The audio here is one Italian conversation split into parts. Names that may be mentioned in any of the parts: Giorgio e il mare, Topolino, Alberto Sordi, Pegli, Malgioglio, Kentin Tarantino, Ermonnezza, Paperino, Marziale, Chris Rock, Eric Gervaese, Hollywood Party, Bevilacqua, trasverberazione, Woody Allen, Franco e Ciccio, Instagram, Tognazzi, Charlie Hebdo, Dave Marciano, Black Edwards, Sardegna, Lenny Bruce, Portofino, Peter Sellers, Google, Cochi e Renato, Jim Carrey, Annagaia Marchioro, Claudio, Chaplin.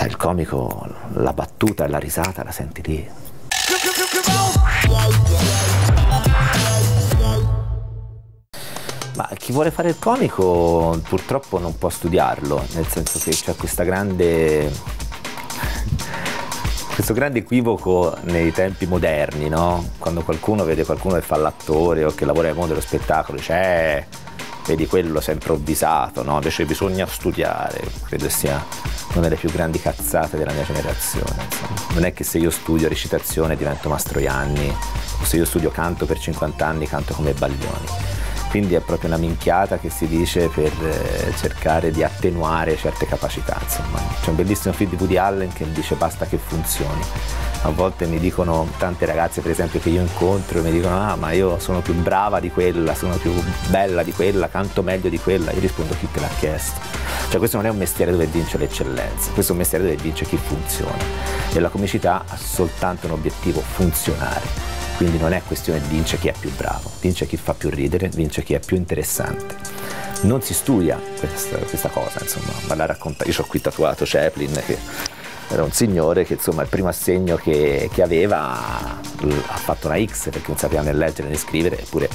sai, il comico, la battuta e la risata la senti lì. Ma chi vuole fare il comico purtroppo non può studiarlo, nel senso che c'è questa grande, questo grande equivoco nei tempi moderni, no? Quando qualcuno vede qualcuno che fa l'attore o che lavora nel mondo dello spettacolo, dice vedi quello si è improvvisato, no? Invece bisogna studiare, credo sia una delle più grandi cazzate della mia generazione, insomma. Non è che se io studio recitazione divento Mastroianni, o se io studio canto per 50 anni canto come Baglioni. Quindi è proprio una minchiata che si dice per cercare di attenuare certe capacità, insomma. C'è un bellissimo film di Woody Allen che dice basta che funzioni. A volte mi dicono tante ragazze, per esempio, che io incontro e mi dicono ah, ma io sono più brava di quella, sono più bella di quella, canto meglio di quella. Io rispondo chi te l'ha chiesto. Cioè questo non è un mestiere dove vince l'eccellenza, questo è un mestiere dove vince chi funziona. E la comicità ha soltanto un obiettivo: funzionare. Quindi non è questione di vince chi è più bravo, vince chi fa più ridere, vince chi è più interessante. Non si studia questa cosa, insomma, ma la racconta. Io ho qui tatuato Chaplin, che era un signore che, insomma, il primo assegno che aveva ha fatto una X perché non sapeva né leggere né scrivere, eppure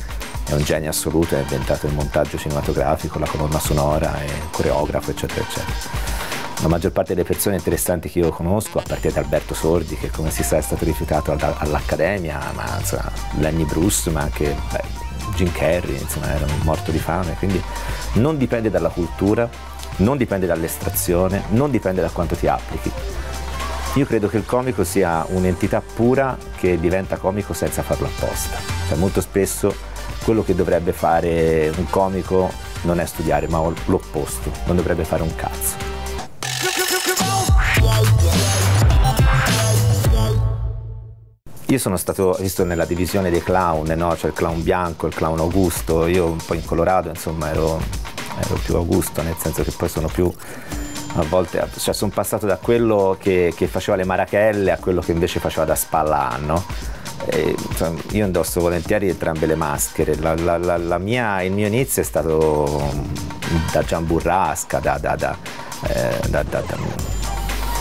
è un genio assoluto, ha inventato il montaggio cinematografico, la colonna sonora, è un coreografo, eccetera, eccetera. La maggior parte delle persone interessanti che io conosco, a partire da Alberto Sordi, che come si sa è stato rifiutato all'Accademia, ma insomma, Lenny Bruce, ma anche Jim Carrey, insomma, era un morto di fame. Quindi non dipende dalla cultura, non dipende dall'estrazione, non dipende da quanto ti applichi. Io credo che il comico sia un'entità pura che diventa comico senza farlo apposta. Cioè, molto spesso quello che dovrebbe fare un comico non è studiare, ma l'opposto, non dovrebbe fare un cazzo. Io sono stato visto nella divisione dei clown, no? Cioè il clown bianco, il clown Augusto. Io un po' in Colorado, insomma, ero più Augusto, nel senso che poi sono più, a volte, cioè sono passato da quello che faceva le marachelle a quello che invece faceva da spalla a, no? E, insomma, io indosso volentieri entrambe le maschere. Il mio inizio è stato da Giamburrasca,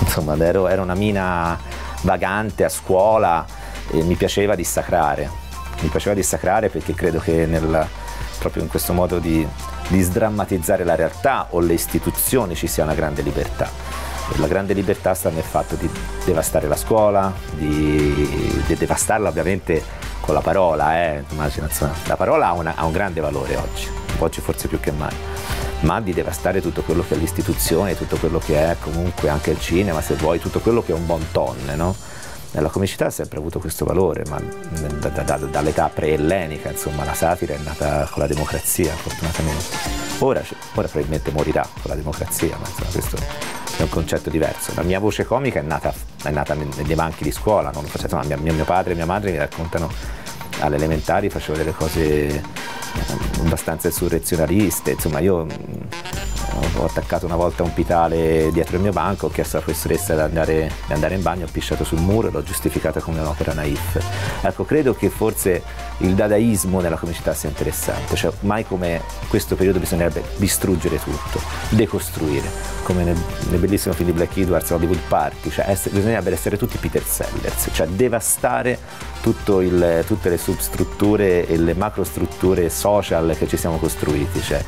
insomma, era una mina vagante a scuola e mi piaceva dissacrare perché credo che proprio in questo modo di sdrammatizzare la realtà o le istituzioni ci sia una grande libertà. La grande libertà sta nel fatto di devastare la scuola, di devastarla ovviamente con la parola, immagina, insomma, la parola ha un grande valore oggi forse più che mai, ma di devastare tutto quello che è l'istituzione, tutto quello che è comunque anche il cinema, se vuoi, tutto quello che è un bon ton, no? La comicità ha sempre avuto questo valore, ma dall'età pre-ellenica, insomma, la satira è nata con la democrazia, fortunatamente. Ora probabilmente morirà con la democrazia, ma insomma, questo è un concetto diverso. La mia voce comica è nata nei banchi di scuola, non faccio, ma mio padre e mia madre mi raccontano alle elementari, facevo delle cose abbastanza insurrezionaliste, insomma, io ho attaccato una volta un pitale dietro il mio banco, ho chiesto alla professoressa di andare in bagno, ho pisciato sul muro e l'ho giustificata come un'opera naif. Ecco, credo che forse il dadaismo nella comicità sia interessante, cioè mai come questo periodo bisognerebbe distruggere tutto, decostruire, come nel bellissimo film di Black Edwards, Hollywood Party, cioè bisognerebbe essere tutti Peter Sellers, cioè devastare tutte le substrutture e le macrostrutture social che ci siamo costruiti, cioè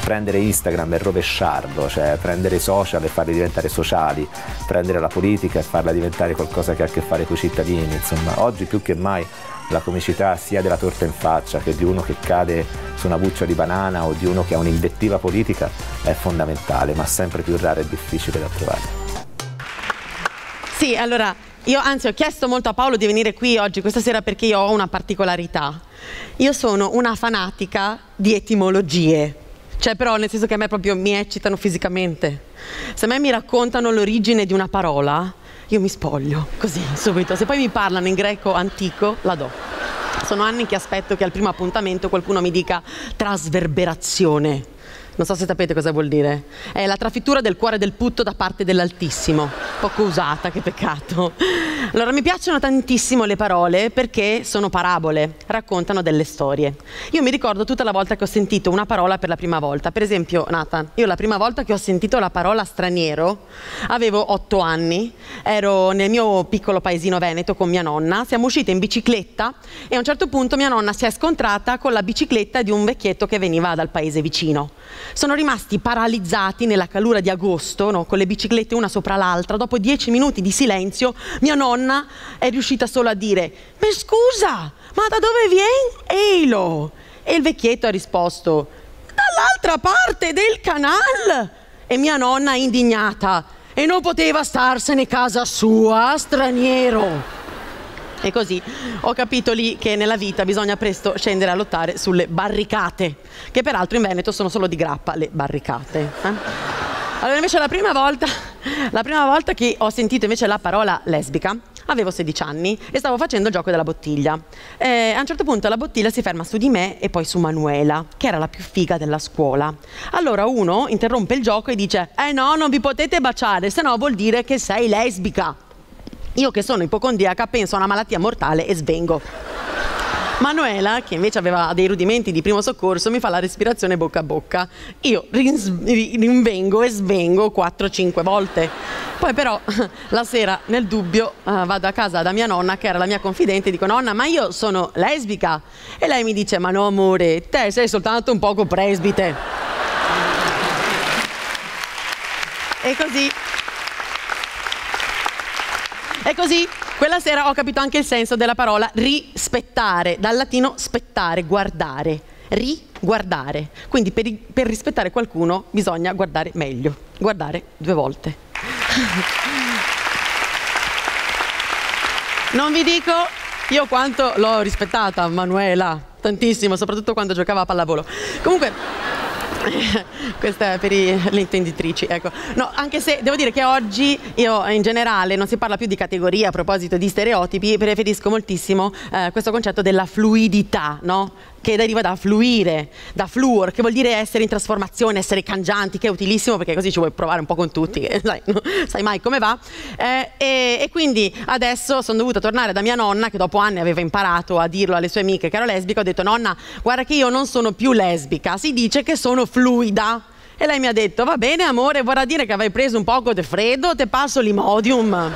prendere Instagram e rovesciarlo, cioè prendere i social e farli diventare sociali, prendere la politica e farla diventare qualcosa che ha a che fare con i cittadini, insomma, oggi più che mai la comicità sia della torta in faccia che di uno che cade su una buccia di banana o di uno che ha un'invettiva politica è fondamentale, ma sempre più rara e difficile da trovare. Sì, allora, io anzi ho chiesto molto a Paolo di venire qui oggi, questa sera, perché io ho una particolarità. Io sono una fanatica di etimologie. Cioè, però, nel senso che a me proprio mi eccitano fisicamente. Se a me mi raccontano l'origine di una parola, io mi spoglio, così, subito. Se poi mi parlano in greco antico, la do. Sono anni che aspetto che al primo appuntamento qualcuno mi dica trasverberazione. Non so se sapete cosa vuol dire. È la trafittura del cuore del putto da parte dell'Altissimo. Poco usata, che peccato. Allora, mi piacciono tantissimo le parole perché sono parabole, raccontano delle storie. Io mi ricordo tutta la volta che ho sentito una parola per la prima volta. Per esempio, Nathan, io la prima volta che ho sentito la parola straniero avevo 8 anni, ero nel mio piccolo paesino veneto con mia nonna, siamo uscite in bicicletta e a un certo punto mia nonna si è scontrata con la bicicletta di un vecchietto che veniva dal paese vicino. Sono rimasti paralizzati nella calura di agosto, no? Con le biciclette una sopra l'altra. Dopo 10 minuti di silenzio mia nonna è riuscita solo a dire: ma scusa, ma da dove vieni? Eilo! E il vecchietto ha risposto: dall'altra parte del canal! E mia nonna indignata: e non poteva starsene casa sua, straniero! E così ho capito lì che nella vita bisogna presto scendere a lottare sulle barricate, che peraltro in Veneto sono solo di grappa le barricate. Allora invece la prima volta che ho sentito invece la parola lesbica avevo 16 anni e stavo facendo il gioco della bottiglia. A un certo punto la bottiglia si ferma su di me e poi su Manuela, che era la più figa della scuola. Allora uno interrompe il gioco e dice: eh no, non vi potete baciare, sennò vuol dire che sei lesbica. Io che sono ipocondriaca penso a una malattia mortale e svengo. Manuela, che invece aveva dei rudimenti di primo soccorso, mi fa la respirazione bocca a bocca. Io rinvengo e svengo 4-5 volte. Poi però la sera, nel dubbio, vado a casa da mia nonna, che era la mia confidente, e dico: nonna, ma io sono lesbica? E lei mi dice: ma no amore, te sei soltanto un poco presbite. E così... E così quella sera ho capito anche il senso della parola rispettare, dal latino spettare, guardare, riguardare. Quindi per rispettare qualcuno bisogna guardare meglio, guardare 2 volte. Non vi dico io quanto l'ho rispettata Manuela, tantissimo, soprattutto quando giocava a pallavolo. Comunque... Questa è per le intenditrici, ecco. No, anche se devo dire che oggi io in generale non si parla più di categoria, a proposito di stereotipi, preferisco moltissimo questo concetto della fluidità, no? Che deriva da fluire, da fluor, che vuol dire essere in trasformazione, essere cangianti, che è utilissimo perché così ci vuoi provare un po' con tutti, che non sai mai come va. E quindi adesso sono dovuta tornare da mia nonna, che dopo anni aveva imparato a dirlo alle sue amiche che ero lesbica. Ho detto: nonna, guarda che io non sono più lesbica, si dice che sono fluida. E lei mi ha detto: va bene amore, vorrà dire che avrai preso un poco di freddo, te passo l'imodium.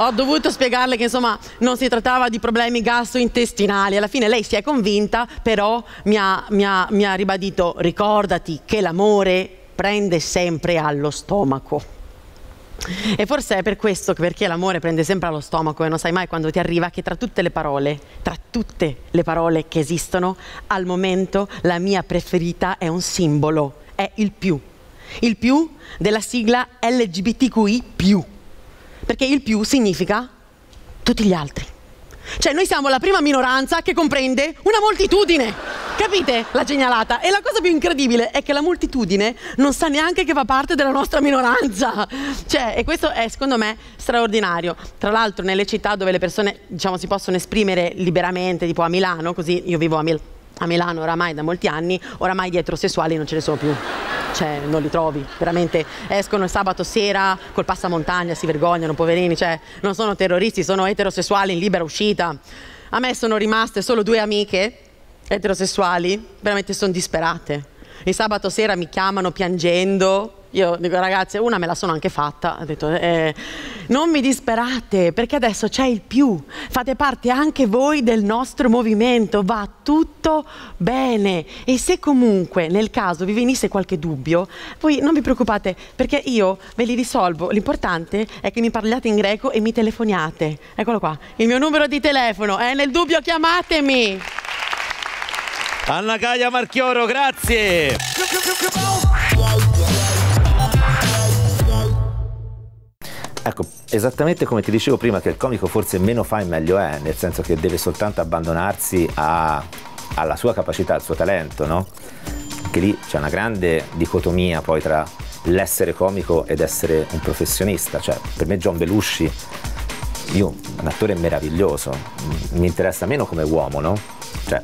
Ho dovuto spiegarle che insomma non si trattava di problemi gastrointestinali. Alla fine lei si è convinta, però mi ha ribadito: ricordati che l'amore prende sempre allo stomaco. E forse è per questo, perché l'amore prende sempre allo stomaco e non sai mai quando ti arriva, che tra tutte le parole che esistono, al momento la mia preferita è un simbolo, è il più. Il più della sigla LGBTQI+. Perché il più significa tutti gli altri. Cioè noi siamo la prima minoranza che comprende una moltitudine. Capite la genialata? E la cosa più incredibile è che la moltitudine non sa neanche che fa parte della nostra minoranza. Cioè, e questo è secondo me straordinario. Tra l'altro nelle città dove le persone, diciamo, si possono esprimere liberamente, tipo a Milano, così io vivo a Milano oramai da molti anni, oramai di eterosessuali non ce ne sono più. Cioè, non li trovi, veramente escono il sabato sera col passamontagna, si vergognano, poverini, cioè non sono terroristi, sono eterosessuali in libera uscita. A me sono rimaste solo 2 amiche eterosessuali, veramente sono disperate. Il sabato sera mi chiamano piangendo, io dico: ragazze, una me la sono anche fatta, ho detto non mi disperate, perché adesso c'è il più, fate parte anche voi del nostro movimento, va tutto bene. E se comunque nel caso vi venisse qualche dubbio, voi non vi preoccupate, perché io ve li risolvo, l'importante è che mi parliate in greco e mi telefoniate. Eccolo qua, il mio numero di telefono, nel dubbio chiamatemi. Annagaia Marchioro, grazie. Ecco, esattamente come ti dicevo prima, che il comico forse meno fa e meglio è, nel senso che deve soltanto abbandonarsi alla sua capacità, al suo talento, no? Che lì c'è una grande dicotomia poi tra l'essere comico ed essere un professionista. Cioè, per me John Belushi, io, un attore meraviglioso, mi interessa meno come uomo, no? Cioè,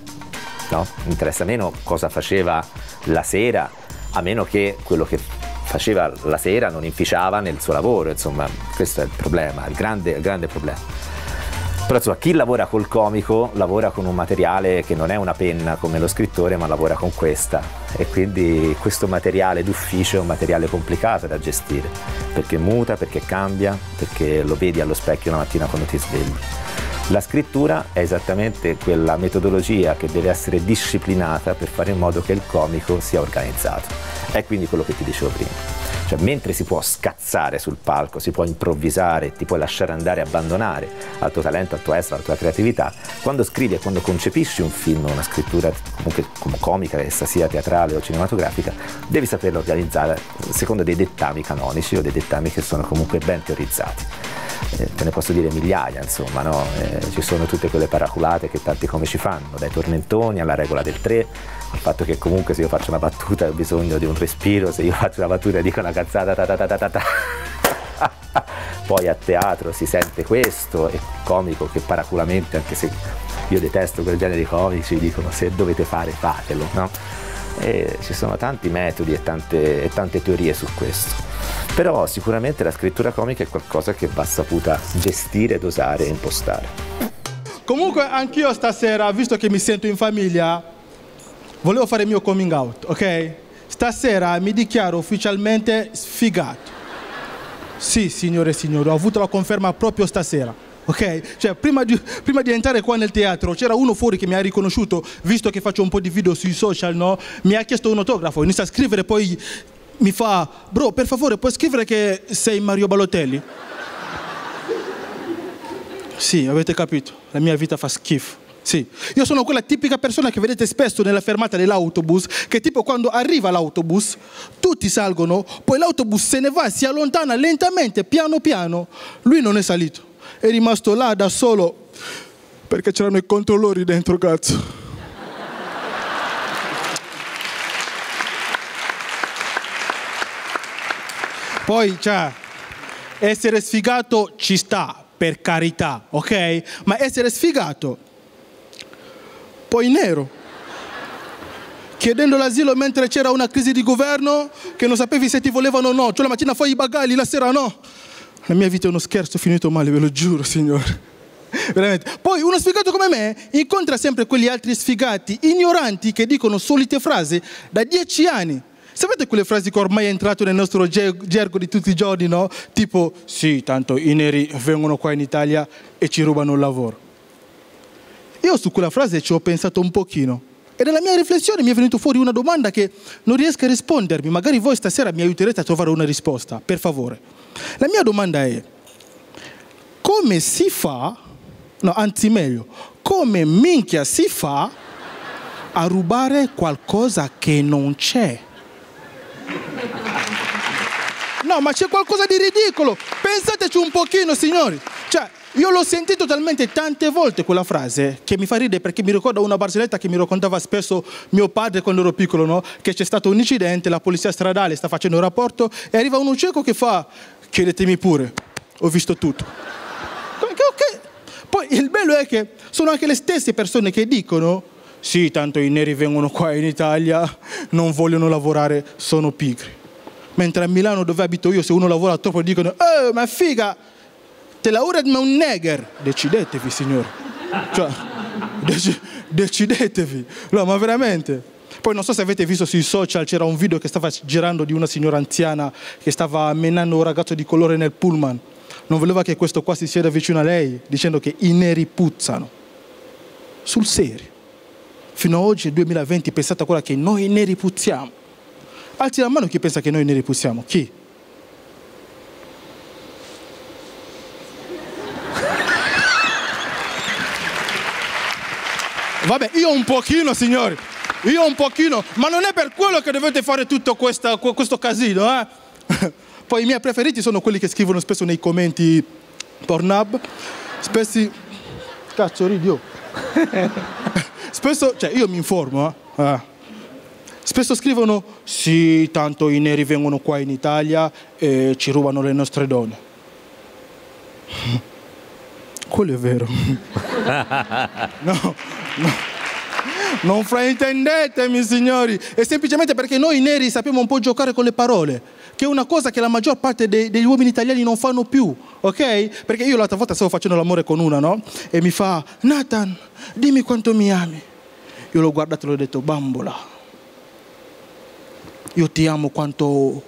no? Mi interessa meno cosa faceva la sera a meno che quello che faceva la sera non inficiava nel suo lavoro, insomma, questo è il problema, il grande problema. Però insomma, chi lavora col comico lavora con un materiale che non è una penna come lo scrittore, ma lavora con questa, e quindi questo materiale d'ufficio è un materiale complicato da gestire, perché muta, perché cambia, perché lo vedi allo specchio la mattina quando ti svegli. La scrittura è esattamente quella metodologia che deve essere disciplinata per fare in modo che il comico sia organizzato. È quindi quello che ti dicevo prima. Cioè, mentre si può scazzare sul palco, si può improvvisare, ti puoi lasciare andare, abbandonare al tuo talento, al tuo essere, alla tua creatività, quando scrivi e quando concepisci un film o una scrittura comunque comica, essa sia teatrale o cinematografica, devi saperla organizzare secondo dei dettami canonici o dei dettami che sono comunque ben teorizzati. Te ne posso dire migliaia, insomma, no? Ci sono tutte quelle paraculate che tanti comici fanno, dai tormentoni alla regola del 3, al fatto che comunque se io faccio una battuta ho bisogno di un respiro, se io faccio una battuta e dico una cazzata ta ta ta ta ta. Poi a teatro si sente questo, e comico che paraculamente, anche se io detesto quel genere di comici, dicono se dovete fare fatelo, no? E ci sono tanti metodi e tante teorie su questo. Però sicuramente la scrittura comica è qualcosa che va saputa gestire, dosare e impostare. Comunque anch'io stasera, visto che mi sento in famiglia, volevo fare il mio coming out, ok? Stasera mi dichiaro ufficialmente sfigato. Sì, signore e signori, ho avuto la conferma proprio stasera. Ok? Cioè, prima di entrare qua nel teatro c'era uno fuori che mi ha riconosciuto, visto che faccio un po' di video sui social, no? Mi ha chiesto un autografo, inizia a scrivere, poi mi fa: bro, per favore puoi scrivere che sei Mario Balotelli? Sì, avete capito, la mia vita fa schifo. Sì, io sono quella tipica persona che vedete spesso nella fermata dell'autobus, che tipo quando arriva l'autobus tutti salgono, poi l'autobus se ne va, si allontana lentamente, piano piano. Lui non è salito, è rimasto là da solo perché c'erano i controllori dentro, cazzo. Poi, cioè, essere sfigato ci sta, per carità, ok? Ma essere sfigato, poi nero, chiedendo l'asilo mentre c'era una crisi di governo, che non sapevi se ti volevano o no, cioè la mattina fai i bagagli, la sera no. La mia vita è uno scherzo finito male, ve lo giuro, signore. Veramente. Poi uno sfigato come me incontra sempre quegli altri sfigati, ignoranti, che dicono solite frasi da 10 anni. Sapete quelle frasi che ormai è entrato nel nostro gergo di tutti i giorni, no? Tipo, sì, tanto i neri vengono qua in Italia e ci rubano il lavoro. Io su quella frase ci ho pensato un pochino, e nella mia riflessione mi è venuto fuori una domanda che non riesco a rispondermi. Magari voi stasera mi aiuterete a trovare una risposta, per favore. La mia domanda è: come si fa, no, anzi meglio, come minchia si fa a rubare qualcosa che non c'è? No, ma c'è qualcosa di ridicolo, pensateci un pochino, signori. Cioè, io l'ho sentito talmente tante volte quella frase che mi fa ridere, perché mi ricorda una barzelletta che mi raccontava spesso mio padre quando ero piccolo, no? Che c'è stato un incidente, la polizia stradale sta facendo un rapporto e arriva uno cieco che fa: chiedetemi pure, ho visto tutto. Okay. Poi il bello è che sono anche le stesse persone che dicono: sì, tanto i neri vengono qua in Italia, non vogliono lavorare, sono pigri. Mentre a Milano, dove abito io, se uno lavora troppo dicono: oh, ma figa, te lavora come un neger. Decidetevi, signore. Cioè, decidetevi. No, ma veramente. Poi non so se avete visto sui social, c'era un video che stava girando di una signora anziana che stava menando un ragazzo di colore nel pullman. Non voleva che questo qua si sieda vicino a lei, dicendo che i neri puzzano. Sul serio. Fino ad oggi, 2020, pensate ancora che noi neri puzziamo. Alzi la mano chi pensa che noi neri puzziamo. Chi? Vabbè, io un pochino, signori. Io un pochino. Ma non è per quello che dovete fare tutto questo casino, eh? Poi i miei preferiti sono quelli che scrivono spesso nei commenti Pornhub. Spesso... Cazzo, ridio. Spesso, cioè io mi informo, spesso scrivono: sì, tanto i neri vengono qua in Italia e ci rubano le nostre donne. Quello è vero. No, no. Non fraintendetemi, signori, è semplicemente perché noi neri sappiamo un po' giocare con le parole, che è una cosa che la maggior parte degli uomini italiani non fanno più, ok? Perché io l'altra volta stavo facendo l'amore con una, no? E mi fa: Nathan, dimmi quanto mi ami. Io l'ho guardato e l'ho detto: bambola, io ti amo quanto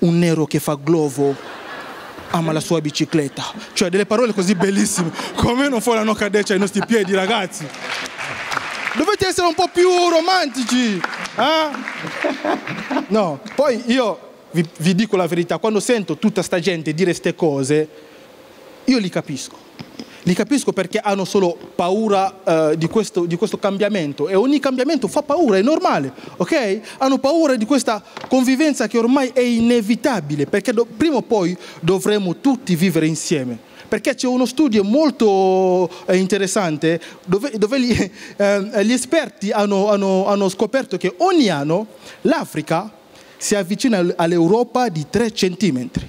un nero che fa globo ama la sua bicicletta. Cioè, delle parole così bellissime. Come non fanno caderci ai nostri piedi, ragazzi? Dovete essere un po' più romantici, eh? No, poi io vi dico la verità, quando sento tutta sta gente dire ste cose, io li capisco. Li capisco perché hanno solo paura di questo cambiamento, e ogni cambiamento fa paura, è normale, ok? Hanno paura di questa convivenza che ormai è inevitabile, perché prima o poi dovremo tutti vivere insieme, perché c'è uno studio molto interessante dove gli esperti hanno scoperto che ogni anno l'Africa si avvicina all'Europa di 3 centimetri.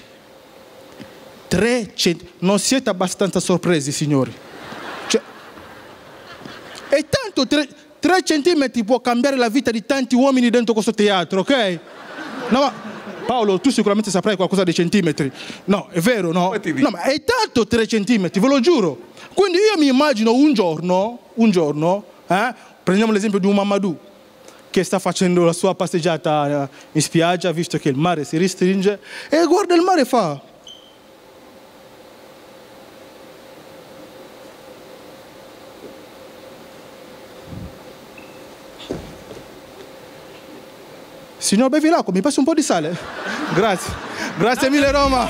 3 centimetri. Non siete abbastanza sorpresi, signori? Cioè, e tanto 3 centimetri può cambiare la vita di tanti uomini dentro questo teatro, ok? No, ma Paolo, tu sicuramente saprai qualcosa dei centimetri. No, è vero, no? No, ma è tanto 3 centimetri, ve lo giuro. Quindi io mi immagino un giorno, prendiamo l'esempio di un Mamadou che sta facendo la sua passeggiata in spiaggia, visto che il mare si restringe, e guarda il mare e fa: signor Bevilacqua, mi passi un po' di sale? Grazie. Grazie mille, Roma.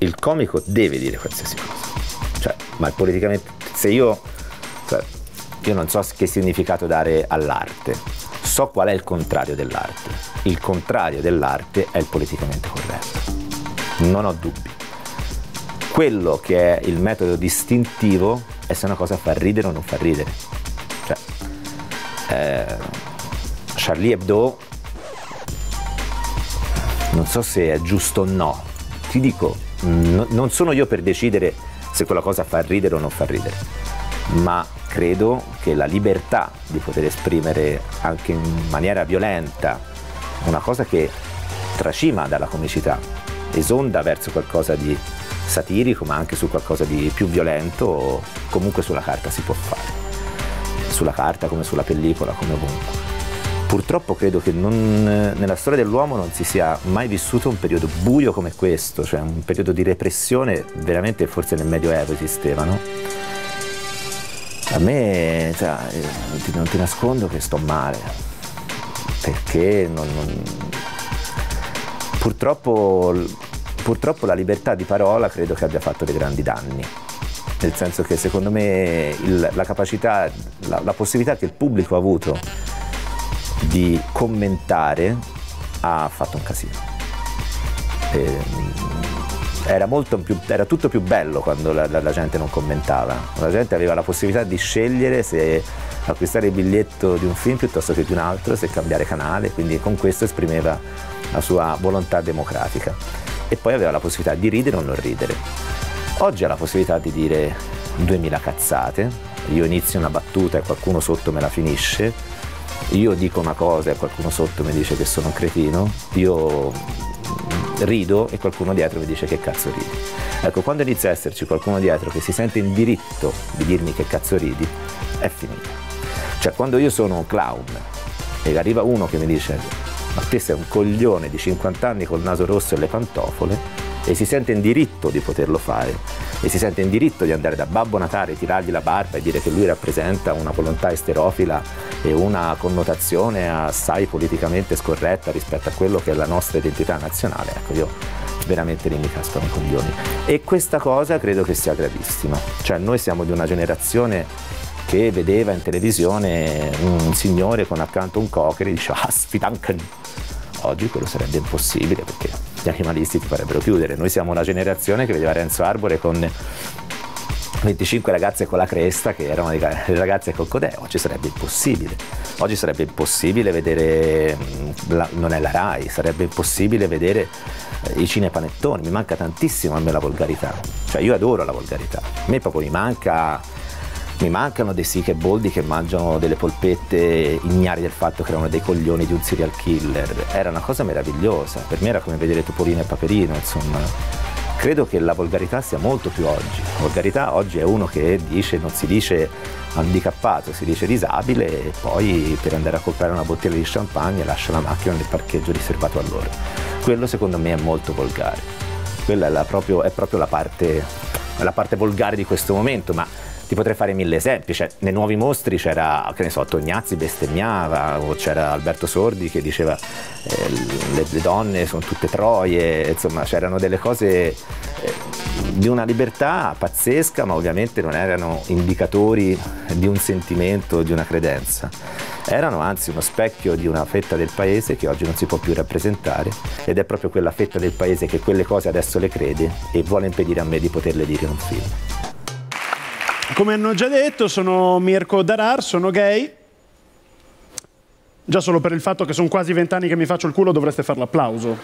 Il comico deve dire qualsiasi cosa. Cioè, ma politicamente, se io... Cioè, io non so che significato dare all'arte. So qual è il contrario dell'arte. Il contrario dell'arte è il politicamente corretto. Non ho dubbi. Quello che è il metodo distintivo è se una cosa fa ridere o non fa ridere. Cioè, Charlie Hebdo, non so se è giusto o no, ti dico, non sono io per decidere se quella cosa fa ridere o non fa ridere, ma credo che la libertà di poter esprimere anche in maniera violenta una cosa che tracima dalla comicità, esonda verso qualcosa di satirico, ma anche su qualcosa di più violento, comunque sulla carta si può fare. Sulla carta, come sulla pellicola, come ovunque. Purtroppo credo che nella storia dell'uomo non si sia mai vissuto un periodo buio come questo, cioè un periodo di repressione, veramente forse nel Medioevo esisteva, no? A me, cioè, non ti nascondo che sto male, perché Purtroppo la libertà di parola credo che abbia fatto dei grandi danni, nel senso che secondo me la capacità, la possibilità che il pubblico ha avuto di commentare ha fatto un casino. Era tutto più bello quando la gente non commentava, la gente aveva la possibilità di scegliere se acquistare il biglietto di un film piuttosto che di un altro, se cambiare canale, quindi con questo esprimeva la sua volontà democratica. E poi aveva la possibilità di ridere o non ridere. Oggi ha la possibilità di dire 2000 cazzate, io inizio una battuta e qualcuno sotto me la finisce, io dico una cosa e qualcuno sotto mi dice che sono un cretino, io rido e qualcuno dietro mi dice che cazzo ridi. Ecco, quando inizia a esserci qualcuno dietro che si sente in diritto di dirmi che cazzo ridi, è finita. Cioè, quando io sono un clown e arriva uno che mi dice: ma te sei un coglione di 50 anni col naso rosso e le pantofole, e si sente in diritto di poterlo fare, e si sente in diritto di andare da Babbo Natale, tirargli la barba e dire che lui rappresenta una volontà esterofila e una connotazione assai politicamente scorretta rispetto a quello che è la nostra identità nazionale. Ecco, io veramente mi cascano i coglioni. E questa cosa credo che sia gravissima. Cioè, noi siamo di una generazione che vedeva in televisione un signore con accanto un cocker e diceva: "Aspitanken". Oggi quello sarebbe impossibile, perché gli animalisti ti farebbero chiudere. Noi siamo una generazione che vedeva Renzo Arbore con 25 ragazze con la cresta, che erano le ragazze coccodè. Oggi sarebbe impossibile. Oggi sarebbe impossibile vedere, non è la Rai, sarebbe impossibile vedere i cinepanettoni, mi manca tantissimo a me la volgarità, cioè io adoro la volgarità, a me proprio mi mancano dei Sick e Boldi che mangiano delle polpette ignari del fatto che erano dei coglioni di un serial killer, era una cosa meravigliosa, per me era come vedere Topolino e Paperino, insomma. Credo che la volgarità sia molto più oggi. La volgarità oggi è uno che dice, non si dice handicappato, si dice disabile, e poi per andare a comprare una bottiglia di champagne lascia la macchina nel parcheggio riservato a loro. Quello secondo me è molto volgare. Quella è, proprio la parte volgare di questo momento, ma ti potrei fare mille esempi. Cioè, nei nuovi mostri c'era, che ne so, Tognazzi bestemmiava, o c'era Alberto Sordi che diceva le donne sono tutte troie, insomma c'erano delle cose di una libertà pazzesca, ma ovviamente non erano indicatori di un sentimento, di una credenza, erano anzi uno specchio di una fetta del paese che oggi non si può più rappresentare, ed è proprio quella fetta del paese che quelle cose adesso le crede e vuole impedire a me di poterle dire in un film. Come hanno già detto, sono Mirko Darar, sono gay. Già solo per il fatto che sono quasi 20 anni che mi faccio il culo dovreste fare l'applauso.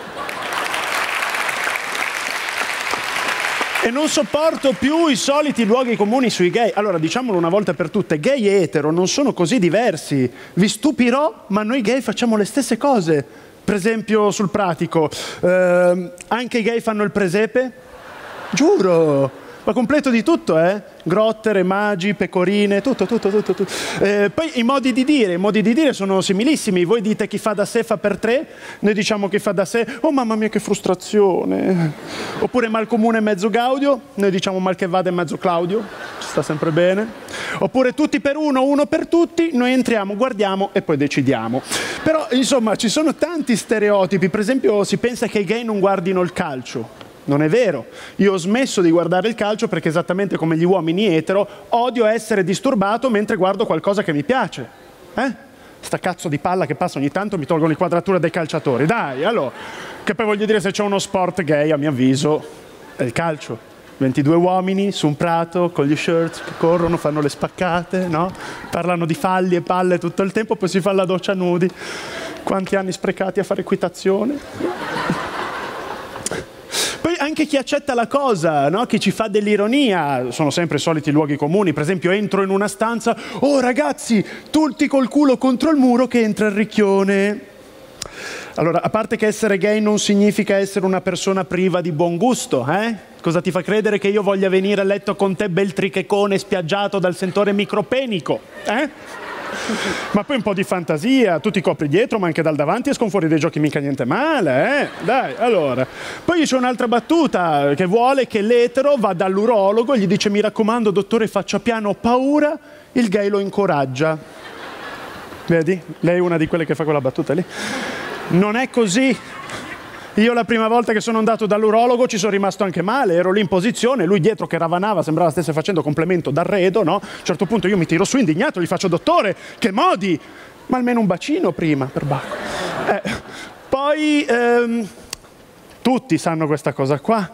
E non sopporto più i soliti luoghi comuni sui gay. Allora, diciamolo una volta per tutte, gay e etero non sono così diversi. Vi stupirò, ma noi gay facciamo le stesse cose. Per esempio sul pratico, anche i gay fanno il presepe? Giuro! Ma completo di tutto, eh? Grottere, magi, pecorine, tutto. Poi i modi di dire sono similissimi. Voi dite chi fa da sé fa per tre, noi diciamo chi fa da sé, oh mamma mia che frustrazione. Oppure mal comune e mezzo Gaudio, noi diciamo mal che vada e mezzo Claudio, ci sta sempre bene. Oppure tutti per uno, uno per tutti, noi entriamo, guardiamo e poi decidiamo. Però insomma ci sono tanti stereotipi, per esempio si pensa che i gay non guardino il calcio. Non è vero, io ho smesso di guardare il calcio perché esattamente come gli uomini etero odio essere disturbato mentre guardo qualcosa che mi piace. Sta cazzo di palla che passa ogni tanto, mi tolgono l'inquadratura dei calciatori, dai, allora. Che poi voglio dire, se c'è uno sport gay a mio avviso è il calcio. 22 uomini su un prato con gli shirts che corrono, fanno le spaccate, no? Parlano di falli e palle tutto il tempo, poi si fa la doccia nudi. Quanti anni sprecati a fare equitazione? Poi anche chi accetta la cosa, no? Chi ci fa dell'ironia, sono sempre i soliti luoghi comuni, per esempio entro in una stanza, oh ragazzi, tutti col culo contro il muro che entra il ricchione. Allora, a parte che essere gay non significa essere una persona priva di buon gusto, eh? Cosa ti fa credere che io voglia venire a letto con te bel trichecone spiaggiato dal sentore micropenico, eh? Ma poi un po' di fantasia, tu ti copri dietro ma anche dal davanti escono fuori dei giochi mica niente male, eh? Dai, allora. Poi c'è un'altra battuta che vuole che l'etero va dall'urologo e gli dice mi raccomando dottore faccia piano, ho paura, il gay lo incoraggia. Vedi? Lei è una di quelle che fa quella battuta lì. Non è così. Io la prima volta che sono andato dall'urologo ci sono rimasto anche male, ero lì in posizione, lui dietro che ravanava, sembrava stesse facendo complemento d'arredo, no? A un certo punto io mi tiro su indignato, gli faccio dottore, che modi! Ma almeno un bacino prima, per bacco. Poi tutti sanno questa cosa qua,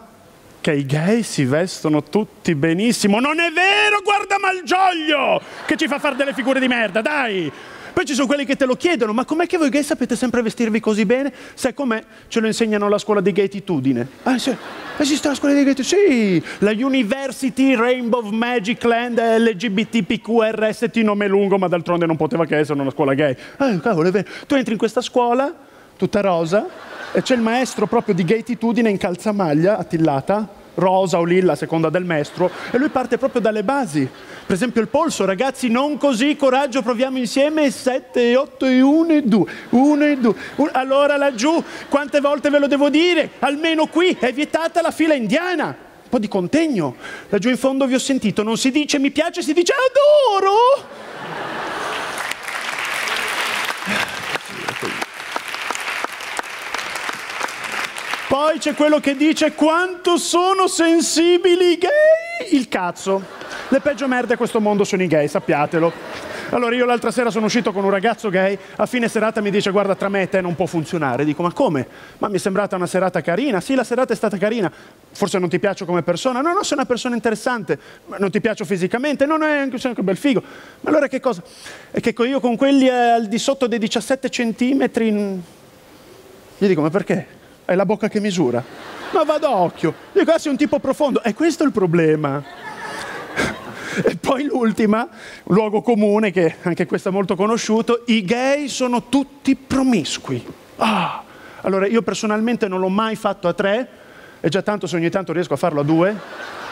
che i gay si vestono tutti benissimo. Non è vero, guarda Malgioglio, che ci fa fare delle figure di merda, dai! Poi ci sono quelli che te lo chiedono, ma com'è che voi gay sapete sempre vestirvi così bene? Sai com'è? Ce lo insegnano alla scuola di gaytitudine. Ah, sì. Esiste la scuola di gaytitudine? Sì, la University Rainbow Magic Land LGBTQRST, nome lungo, ma d'altronde non poteva che essere una scuola gay. Cavolo, è vero. Tu entri in questa scuola, tutta rosa, e c'è il maestro proprio di gaytitudine in calzamaglia, attillata, rosa o lilla a seconda del maestro, e lui parte proprio dalle basi. Per esempio il polso, ragazzi, non così, coraggio, proviamo insieme, 7, 8, 1 e 2, 1 e 2, allora laggiù, quante volte ve lo devo dire? Almeno qui è vietata la fila indiana, un po' di contegno, laggiù in fondo vi ho sentito, non si dice mi piace, si dice adoro! Poi c'è quello che dice quanto sono sensibili i gay, il cazzo. Le peggio merde a questo mondo sono i gay, sappiatelo. Allora io l'altra sera sono uscito con un ragazzo gay, a fine serata mi dice guarda tra me e te non può funzionare. Dico ma come? Ma mi è sembrata una serata carina, sì la serata è stata carina, forse non ti piaccio come persona, no sei una persona interessante, ma non ti piaccio fisicamente, no è anche un bel figo. Ma allora che cosa? È che io con quelli al di sotto dei 17 centimetri, gli dico ma perché? È la bocca che misura. Ma vado a occhio. Dico, ah, sei un tipo profondo. È questo il problema. E poi l'ultima, un luogo comune, che anche questo è molto conosciuto, i gay sono tutti promiscui. Ah. Allora, io personalmente non l'ho mai fatto a 3, e già tanto se ogni tanto riesco a farlo a 2,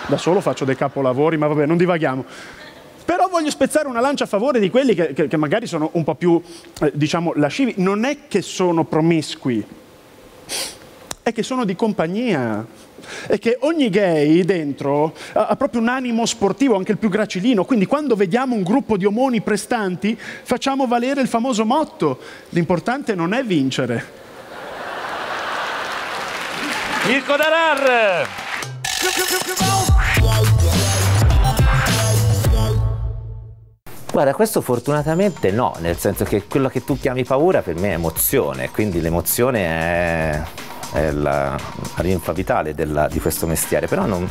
da solo faccio dei capolavori, ma vabbè, non divaghiamo. Però voglio spezzare una lancia a favore di quelli che magari sono un po' più, diciamo, lascivi. Non è che sono promiscui, è che sono di compagnia. È che ogni gay dentro ha proprio un animo sportivo, anche il più gracilino. Quindi quando vediamo un gruppo di omoni prestanti, facciamo valere il famoso motto: l'importante non è vincere. Mirko Darar! Guarda, questo fortunatamente no, nel senso che quello che tu chiami paura per me è emozione, quindi l'emozione è la linfa vitale di questo mestiere, però non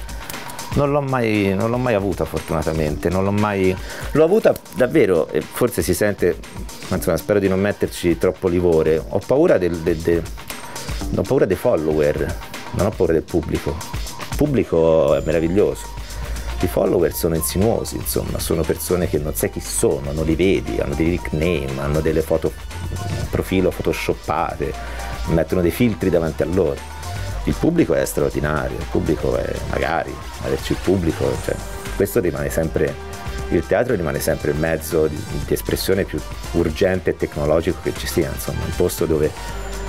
l'ho mai avuta fortunatamente, non l'ho mai... L'ho avuta davvero, e forse si sente, insomma, spero di non metterci troppo livore, ho paura ho paura dei follower, non ho paura del pubblico. Il pubblico è meraviglioso. I follower sono insinuosi, insomma, sono persone che non sai chi sono, non li vedi, hanno dei nickname, hanno delle foto profilo photoshoppate, mettono dei filtri davanti a loro. Il pubblico è straordinario, il pubblico è magari, averci il pubblico, cioè, questo rimane sempre, il teatro rimane sempre il mezzo di espressione più urgente e tecnologico che ci sia, insomma, un posto dove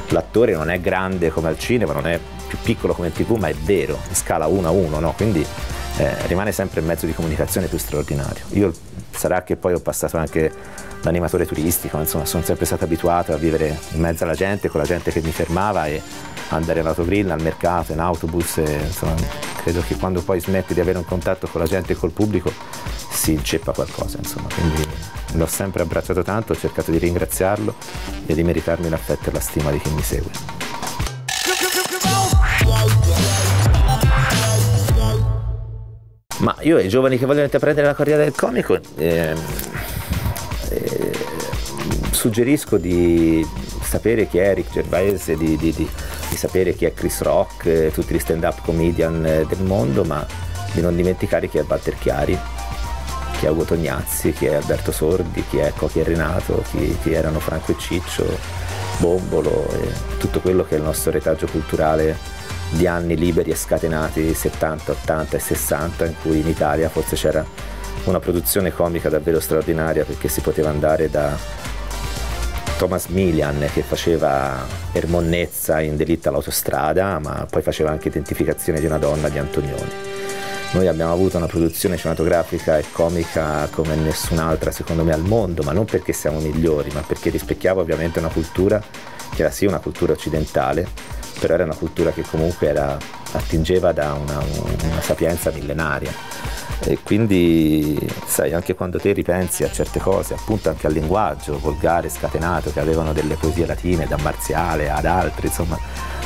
l'attore non è grande come al cinema, non è più piccolo come in TV, ma è vero, in scala 1:1, no? Quindi rimane sempre il mezzo di comunicazione più straordinario. Io, sarà che poi ho passato anche l'animatore turistico, insomma, sono sempre stato abituato a vivere in mezzo alla gente, con la gente che mi fermava, e andare all'autogrill, al mercato, in autobus, e, insomma, credo che quando poi smetti di avere un contatto con la gente e col pubblico si inceppa qualcosa, insomma, quindi l'ho sempre abbracciato tanto, ho cercato di ringraziarlo e di meritarmi l'affetto e la stima di chi mi segue. Ma io ai giovani che vogliono intraprendere la carriera del comico suggerisco di sapere chi è Eric Gervaese, di sapere chi è Chris Rock, tutti gli stand-up comedian del mondo, ma di non dimenticare chi è Walter Chiari, chi è Ugo Tognazzi, chi è Alberto Sordi, chi è Cochi e Renato, chi erano Franco e Ciccio, Bombolo, tutto quello che è il nostro retaggio culturale di anni liberi e scatenati, 70, 80 e 60, in cui in Italia forse c'era una produzione comica davvero straordinaria, perché si poteva andare da Thomas Milian, che faceva Ermonnezza in Delitto all'autostrada, ma poi faceva anche Identificazione di una donna di Antonioni. Noi abbiamo avuto una produzione cinematografica e comica come nessun'altra, secondo me, al mondo, ma non perché siamo migliori, ma perché rispecchiava ovviamente una cultura che era sì una cultura occidentale, però era una cultura che comunque attingeva da una sapienza millenaria, e quindi, sai, anche quando te ripensi a certe cose, appunto anche al linguaggio volgare, scatenato, che avevano delle poesie latine, da Marziale ad altri, insomma,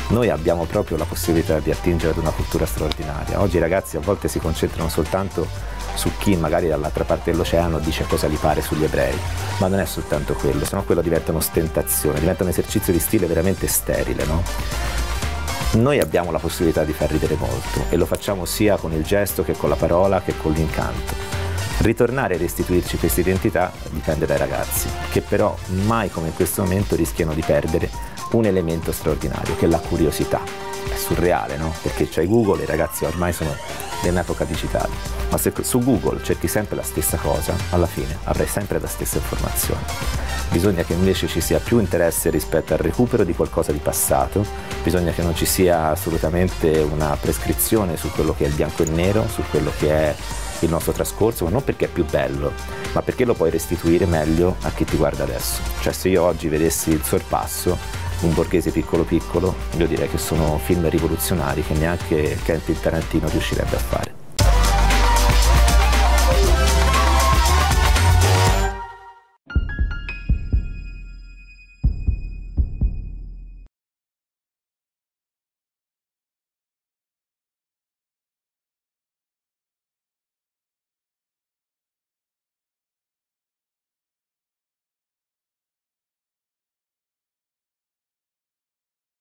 noi abbiamo proprio la possibilità di attingere ad una cultura straordinaria. Oggi i ragazzi a volte si concentrano soltanto su chi magari dall'altra parte dell'oceano dice cosa gli pare sugli ebrei, ma non è soltanto quello, sennò quello diventa un'ostentazione, diventa un esercizio di stile veramente sterile, no? Noi abbiamo la possibilità di far ridere molto, e lo facciamo sia con il gesto che con la parola che con l'incanto. Ritornare e restituirci questa identità dipende dai ragazzi, che però mai come in questo momento rischiano di perdere un elemento straordinario, che è la curiosità. È surreale, no? Perché c'hai Google, i ragazzi ormai sono nell'epoca digitale, ma se su Google cerchi sempre la stessa cosa, alla fine avrai sempre la stessa informazione. Bisogna che invece ci sia più interesse rispetto al recupero di qualcosa di passato, bisogna che non ci sia assolutamente una prescrizione su quello che è il bianco e il nero, su quello che è il nostro trascorso, ma non perché è più bello, ma perché lo puoi restituire meglio a chi ti guarda adesso. Cioè, se io oggi vedessi il sorpasso, Un borghese piccolo piccolo, io direi che sono film rivoluzionari che neanche Quentin Tarantino riuscirebbe a fare.